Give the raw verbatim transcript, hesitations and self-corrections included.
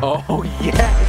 Oh, yeah.